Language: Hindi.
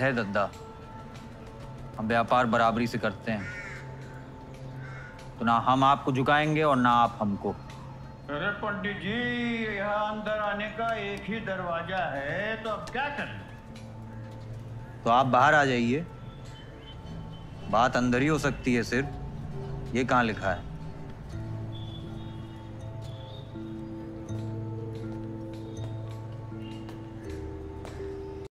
है दद्दा, हम व्यापार बराबरी से करते हैं, तो ना हम आपको झुकाएंगे और ना आप हमको। अरे पंडित जी, यहाँ अंदर आने का एक ही दरवाजा है, तो अब क्या करें? तो आप बाहर आ जाइए, बात अंदर ही हो सकती है सिर्फ, ये कहाँ लिखा है?